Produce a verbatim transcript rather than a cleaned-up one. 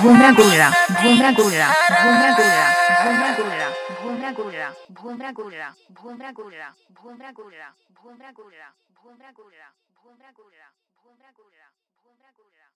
Bhumra gulra, bhumra gulra, bhumra gulra, bhumra gulra, bhumra gulra, bhumra gulra, bhumra gulra, bhumra gulra, bhumra gulra, bhumra gulra, bhumra gulra. Sakura.